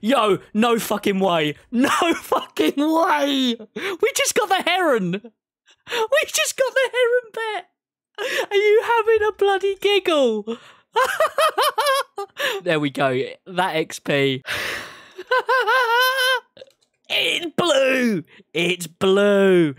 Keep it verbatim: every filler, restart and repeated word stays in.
Yo, no fucking way. No fucking way. We just got the heron. We just got the heron bet. Are you having a bloody giggle? There we go. That X P. It's blue. It's blue.